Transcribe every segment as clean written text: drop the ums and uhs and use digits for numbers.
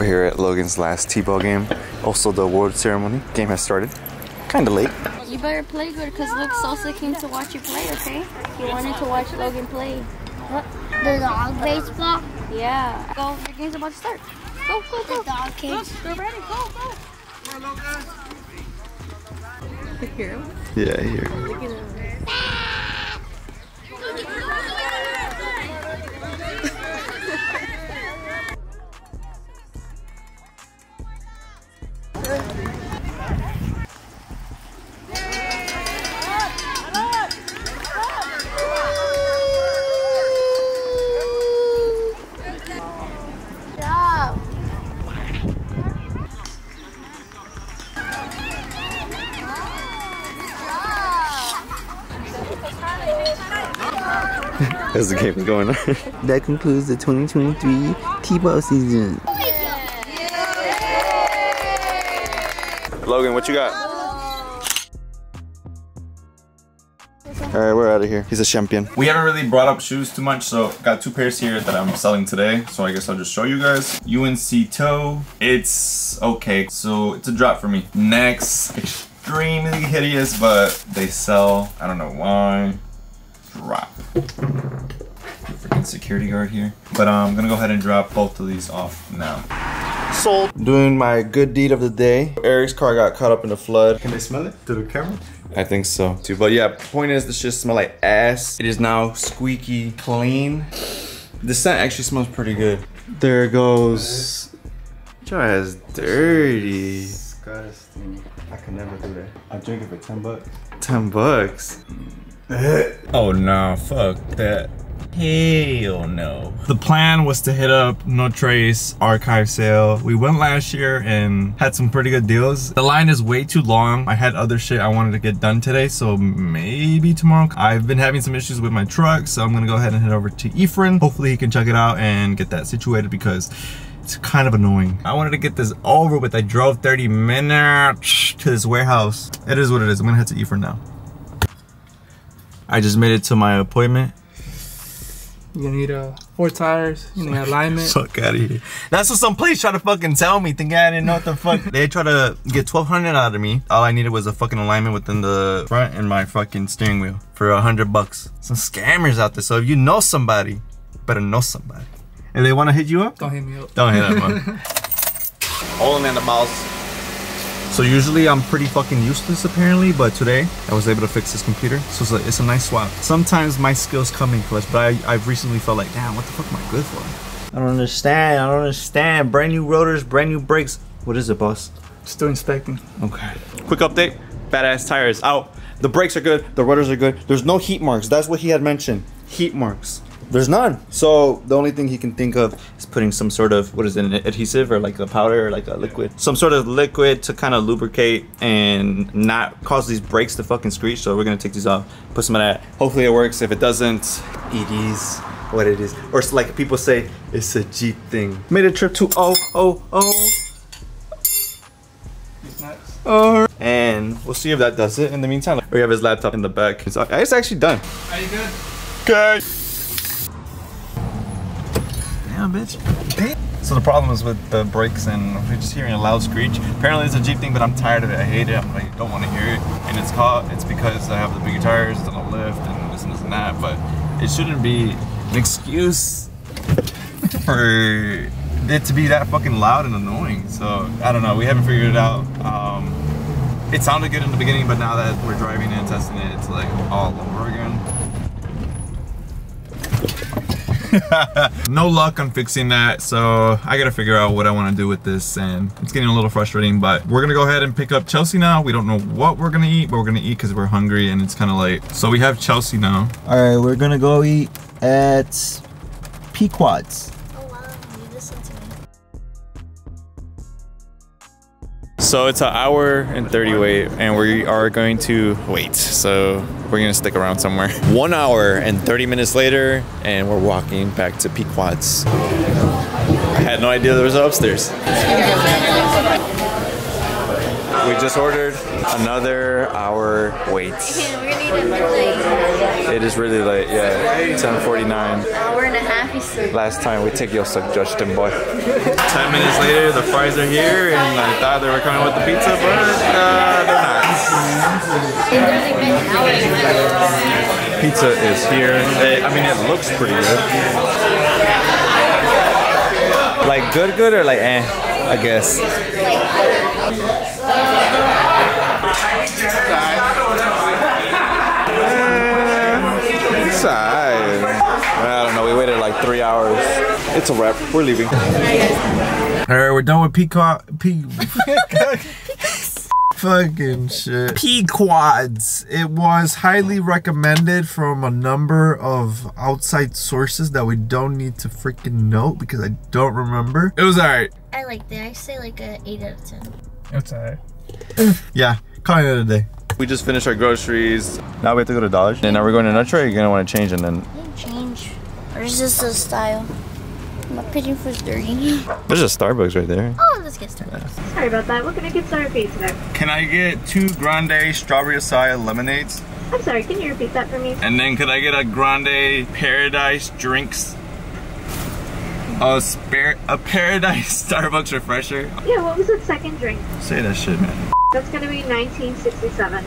We're here at Logan's last t-ball game. Also the award ceremony. Game has started. Kinda late. You better play good because Luke's also came to watch you play, okay? He wanted to watch Logan play. What? The dog baseball? Yeah. Go, the game's about to start. Go, go, go. The dog cage. Go, ready. Go, go. Come on, Logan. You hear him? Yeah, I hear him. As the game is going on. That concludes the 2023 t-ball season. Yeah. Logan, what you got? Alright, we're out of here. He's a champion. We haven't really brought up shoes too much, so got two pairs here that I'm selling today. So I guess I'll just show you guys. UNC toe. It's okay. So it's a drop for me. Next, extremely hideous, but they sell. I don't know why. Drop. Freaking security guard here. But I'm gonna go ahead and drop both of these off now. Sold. Doing my good deed of the day. Eric's car got caught up in the flood. Can they smell it to the camera? I think so too. But yeah, point is, this just smell like ass. It is now squeaky clean. The scent actually smells pretty good. There it goes. Joe has dirty. Disgusting. I can never do that. I drink it for 10 bucks. 10 bucks? Oh no, fuck that. Hell no. The plan was to hit up No Trace archive sale. We went last year and had some pretty good deals. The line is way too long. I had other shit I wanted to get done today, so maybe tomorrow. I've been having some issues with my truck, so I'm gonna go ahead and head over to Ephraim. Hopefully he can check it out and get that situated because it's kind of annoying. I wanted to get this over with. I drove 30 minutes to this warehouse. It is what it is. I'm gonna head to Ephraim now. I just made it to my appointment. You're gonna need 4 tires, you need alignment. Fuck out of here. That's what some place try to fucking tell me, thinking I didn't know what the fuck. They try to get 1,200 out of me. All I needed was a fucking alignment within the front and my fucking steering wheel for $100. Some scammers out there, so if you know somebody, better know somebody. And they wanna hit you up? Don't hit me up. Don't hit up, man. All in the mouse. So usually I'm pretty fucking useless apparently, but today I was able to fix this computer. So it's a nice swap. Sometimes my skills come in clutch, but I've recently felt like, damn, what the fuck am I good for? I don't understand, Brand new rotors, brand new brakes. What is it, boss? Still inspecting. Okay. Quick update, badass tire is out. The brakes are good, the rotors are good. There's no heat marks, that's what he had mentioned. Heat marks. There's none. So the only thing he can think of is putting some sort of, what is it, an adhesive or like a powder or like a liquid. Some sort of liquid to kind of lubricate and not cause these brakes to fucking screech. So we're gonna take these off, put some of that. Hopefully it works. If it doesn't, it is what it is. Or like people say, it's a Jeep thing. Made a trip to Alright. And we'll see if that does it. In the meantime, we have his laptop in the back. It's actually done. Are you good? Good. Bitch. So the problem is with the brakes and we're just hearing a loud screech. Apparently it's a Jeep thing, but I'm tired of it. I hate it. I don't want to hear it. And it's caught. It's because I have the bigger tires and a lift and this and this and that. But it shouldn't be an excuse for it to be that fucking loud and annoying. So I don't know. We haven't figured it out. It sounded good in the beginning, but now that we're driving and testing it, it's like all over again. No luck on fixing that, so I gotta figure out what I want to do with this, and it's getting a little frustrating. But we're gonna go ahead and pick up Chelsea now. We don't know what we're gonna eat, but we're gonna eat because we're hungry and it's kind of late. So we have Chelsea now. All right, we're gonna go eat at Pequod's. Oh wow, you listen to me. So it's an hour and 30 wait, and we are going to wait. So we're gonna stick around somewhere. 1 hour and 30 minutes later, and we're walking back to Pequod's. I had no idea there was upstairs. We just ordered another hour wait. It is really late, yeah. 10:49. 1.5 is soon. Last time we take your suggestion, boy. 10 minutes later, the fries are here, and I thought they were coming with the pizza, but they're not. Pizza is here. I mean, it looks pretty good. Like good, good, or like eh? I guess. I don't know, we waited like 3 hours. It's a wrap, we're leaving. Alright, we're done with Pequod's. It was highly recommended from a number of outside sources that we don't need to freaking note because I don't remember. It was alright. I liked it. I say like an 8 out of 10. It's alright. Yeah, call it another day. We just finished our groceries. Now we have to go to Dollar Tree. And now we're going to Notre. You're gonna want to change and then. Change. Or is this a style? My pigeon food's dirty. There's a Starbucks right there. Oh, let's get Starbucks. Yeah. Sorry about that. What can I get for you today? Can I get 2 grande strawberry acai lemonades? I'm sorry. Can you repeat that for me? And then could I get a grande paradise drinks? A paradise Starbucks refresher. Yeah. What was that second drink? Say that shit, man. That's gonna be 1967.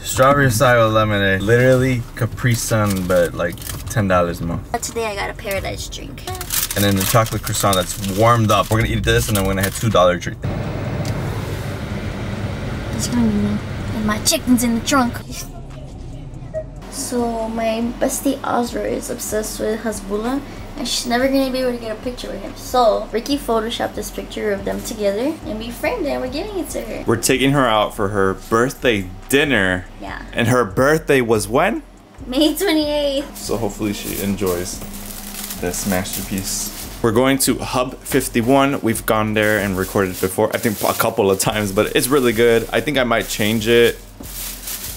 Strawberry acai lemonade. Literally Capri Sun, but like $10 more. Today I got a paradise drink. And then the chocolate croissant that's warmed up. We're gonna eat this and then we're gonna have $2 treat. It's gonna be me. And my chicken's in the trunk. So my bestie Osra is obsessed with Hasbullah. And she's never gonna be able to get a picture with him. So Ricky photoshopped this picture of them together and we framed it and we're giving it to her. We're taking her out for her birthday dinner. Yeah. And her birthday was when? May 28th. So hopefully she enjoys this masterpiece. We're going to Hub 51. We've gone there and recorded before. I think a couple of times, but it's really good. I think I might change it.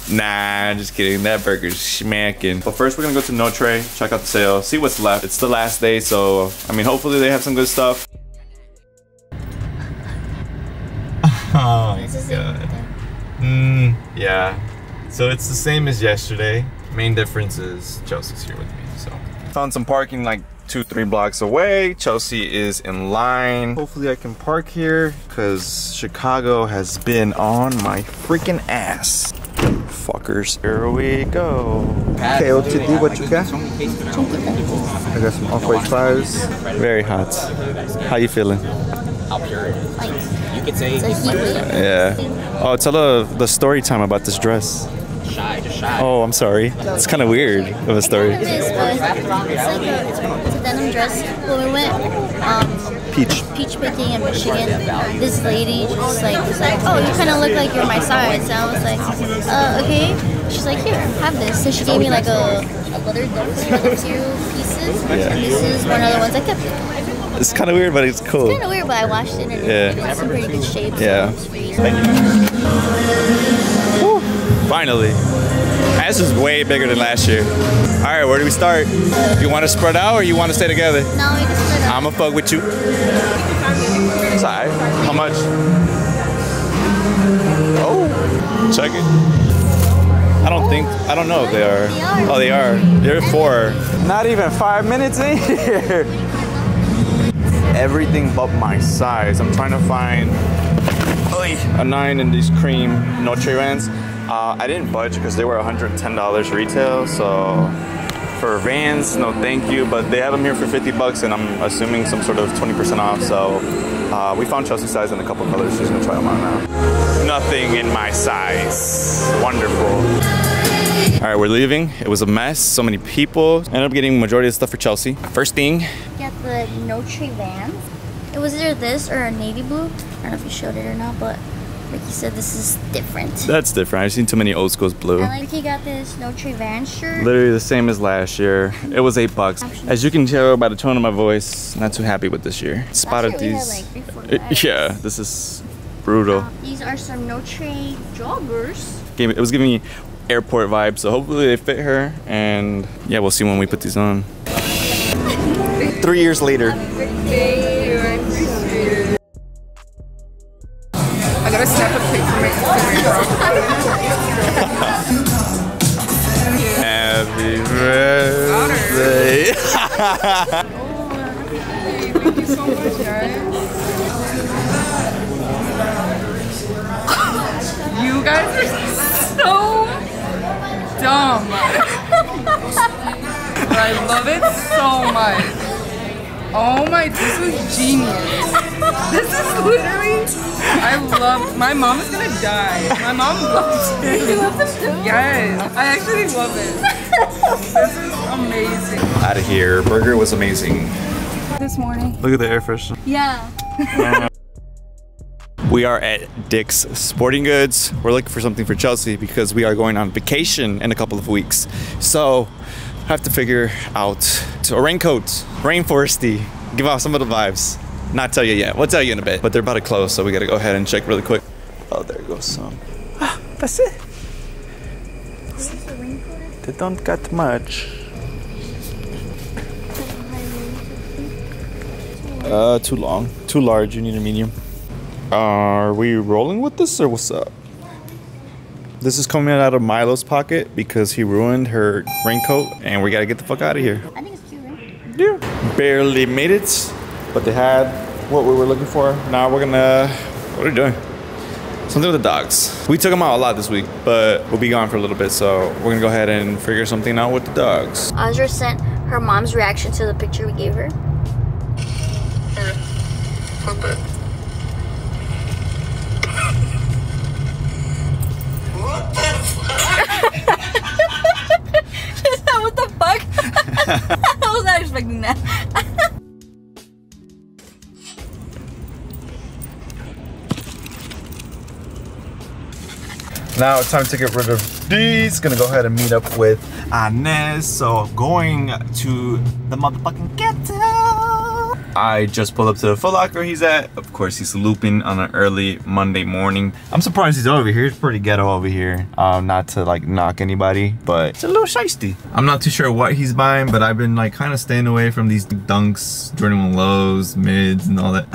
Nah, just kidding. That burger's smacking. But first, we're gonna go to Notre, check out the sale, see what's left. It's the last day, so I mean, hopefully they have some good stuff. Oh, this is God. Yeah. So it's the same as yesterday. Main difference is Chelsea's here with me. So found some parking like 2-3 blocks away. Chelsea is in line. Hopefully I can park here because Chicago has been on my freaking ass. Fuckers. Here we go. Okay, what you do, what you got? I got some Off White fries. Very hot. How you feeling? You could say. Yeah. Oh, tell the story time about this dress. Oh, I'm sorry. It's kind of weird of a story. It's like a denim dress. When we went peach picking in Michigan, this lady just like was like, oh, you kind of look like you're my size. And I was like, okay. She's like, here, have this. So she gave me like a leather dumpster, 2 pieces. Yeah. And this is one of the ones I kept. It's kind of weird, but it's cool. It's kind of weird, but I washed it and it's in pretty good shape. Yeah. So thank you. Woo. Finally. This is way bigger than last year. Alright, where do we start? You want to spread out or you want to stay together? No, we just split up. I'ma fuck with you. It's alright. How much? Oh, check it. I don't know if they are. Oh, they are. They're 4. Not even 5 minutes in here. Everything but my size. I'm trying to find a 9 in these cream Notre Vans. I didn't budge because they were $110 retail, so for Vans, no thank you, but they have them here for 50 bucks and I'm assuming some sort of 20% off, so we found Chelsea's size in a couple colors. She's gonna try them out now. Nothing in my size. Wonderful. All right, we're leaving. It was a mess. So many people. Ended up getting the majority of the stuff for Chelsea. First thing. Got the No Trace Vans. It was either this or a navy blue. I don't know if you showed it or not, but Ricky said this is different. That's different. I've seen too many old schools blue. And Ricky got this No Trace Vans shirt. Literally the same as last year. It was $8. As you can tell by the tone of my voice, not too happy with this year. Spotted these. Had like 3, 4 yeah, this is brutal. These are some No Trace joggers. It was giving me airport vibe, so hopefully they fit her, and yeah, we'll see when we put these on. 3 years later. I gotta snap a pic for my Instagram. Happy birthday. Hey, thank you so much, guys. You guys are so dumb. But I love it so much. Oh my, this was genius. This is literally, I love, my mom is gonna die. My mom loves it. You love them too? Yes, I actually love it. This is amazing. Out of here, burger was amazing. This morning. Look at the air freshener. Yeah. We are at Dick's Sporting Goods. We're looking for something for Chelsea because we are going on vacation in a couple of weeks. So, have to figure out a raincoat, rainforesty, give off some of the vibes. Not tell you yet, we'll tell you in a bit, but they're about to close, so we gotta go ahead and check really quick. Oh, there goes some. Ah, that's it. They don't got much. 2 long, 2 large, you need a medium. Are we rolling with this or what's up? This is coming out of Milo's pocket because he ruined her raincoat and we gotta get the fuck out of here. I think it's cute, right? Yeah. Barely made it, but they had what we were looking for. Now we're gonna, what are we doing? Something with the dogs. We took them out a lot this week, but we'll be gone for a little bit, so we're gonna go ahead and figure something out with the dogs. Andra sent her mom's reaction to the picture we gave her. Okay. What the fuck? I was not expecting that. Now it's time to get rid of these. Gonna go ahead and meet up with Inez. So going to the motherfucking ghetto. I just pulled up to the Foot Locker he's at. Of course, he's looping on an early Monday morning. I'm surprised he's over here. It's pretty ghetto over here. Not to like knock anybody, but it's a little shiesty. I'm not too sure what he's buying, but I've been like kind of staying away from these Dunks, Jordan 1 Lows, Mids, and all that.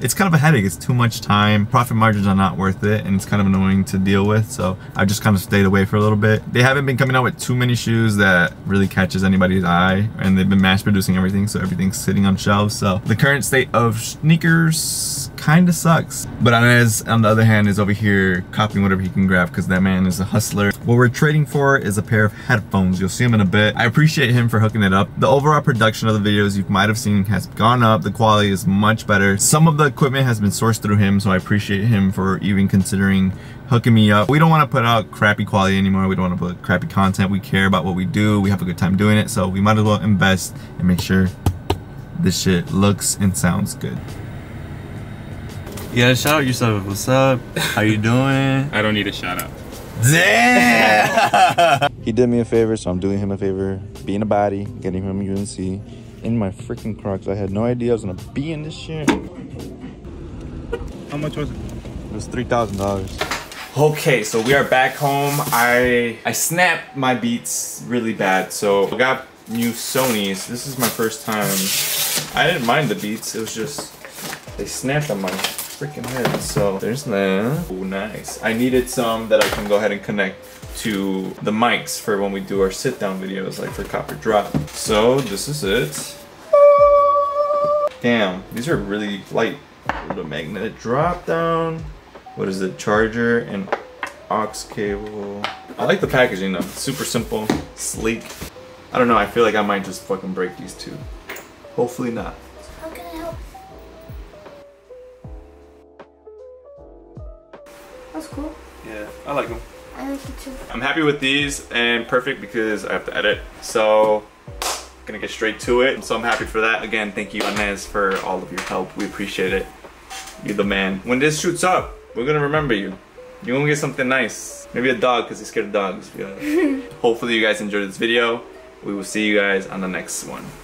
It's kind of a headache. It's too much time. Profit margins are not worth it, and it's kind of annoying to deal with. So I just kind of stayed away for a little bit. They haven't been coming out with too many shoes that really catches anybody's eye, and they've been mass producing everything, so everything's sitting on shelves. So the current state of sneakers kind of sucks. But Inez, on the other hand, is over here copying whatever he can grab because that man is a hustler. What we're trading for is a pair of headphones. You'll see him in a bit. I appreciate him for hooking it up. The overall production of the videos you might have seen has gone up. The quality is much better. Some of the equipment has been sourced through him, so I appreciate him for even considering hooking me up. We don't want to put out crappy quality anymore. We don't want to put crappy content. We care about what we do. We have a good time doing it, so we might as well invest and make sure this shit looks and sounds good. Yeah, shout out yourself. What's up? How you doing? I don't need a shout out. Damn! He did me a favor, so I'm doing him a favor. Being a body, getting him UNC. In my freaking Crocs, I had no idea I was gonna be in this shit. How much was it? It was $3,000. Okay, so we are back home. I snapped my Beats really bad, so I got new Sonys. This is my first time. I didn't mind the Beats, it was just they snapped on my freaking head. So there's that. Oh, nice. I needed some that I can go ahead and connect to the mics for when we do our sit down videos, like for Copper Drop. So this is it. Damn, these are really light. Little magnetic drop down. What is it? Charger and aux cable. I like the packaging though. It's super simple, sleek. I don't know. I feel like I might just fucking break these two. Hopefully not. How can I help? That's cool. Yeah, I like them. I like it too. I'm happy with these and perfect because I have to edit. So. Gonna get straight to it, so I'm happy for that. Again, thank you, Inez, for all of your help. We appreciate it. You're the man. When this shoots up, we're gonna remember you. You're gonna get something nice. Maybe a dog, because he's scared of dogs. Yeah. Hopefully you guys enjoyed this video. We will see you guys on the next one.